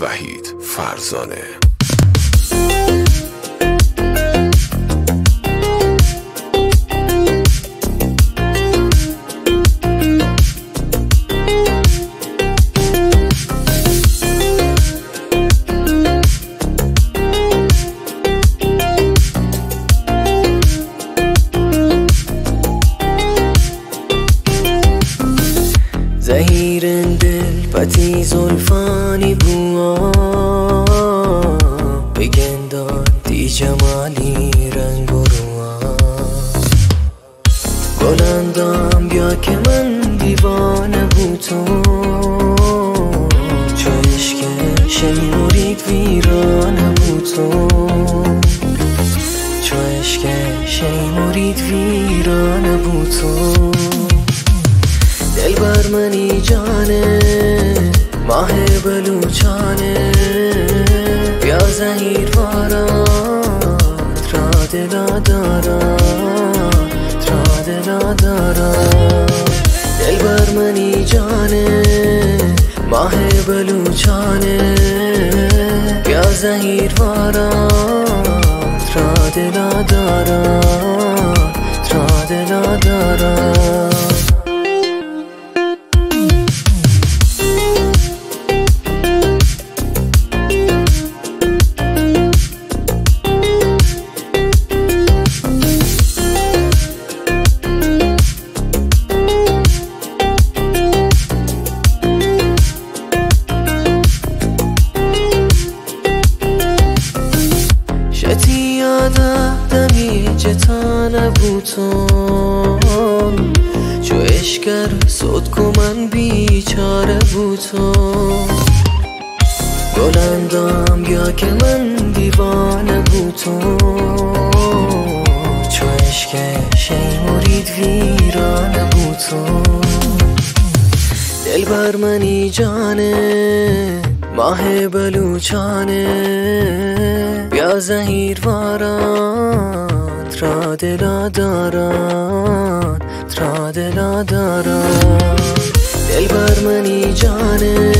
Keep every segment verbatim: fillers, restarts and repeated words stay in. وحید فرزانه. زهیرن دل پتی زلفانی بوا بگندان دی جمالی رنگ و روا گلندم بیا که من دیوانه بو تو چو عشق شیمورید ویرانه بو تو چو عشق شیمورید ویرانه بو تو دلبر منی جانه ماه بلوچانه بیا زهیر بارات را دلا دارات را دلا دارات دلبر منی جانه ماه بلوچانه بیا زهیر بارات را دلا دارات را دلا دارات بوتون چو اشکر سود کمن بیچاره بوتون گلندم یا که من دیوانه بوتون چو اشکر شیمورید ویرانه بوتون دل بر منی جانه ماه بلوچانه بیا زهیر واران ترا دلا داران ترا دلا داران دل بر منی جانه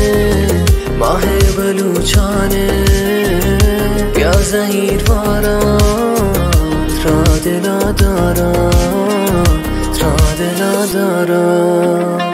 ماه بلوچانه بیا زهیر واران ترا دلا داران ترا دلا داران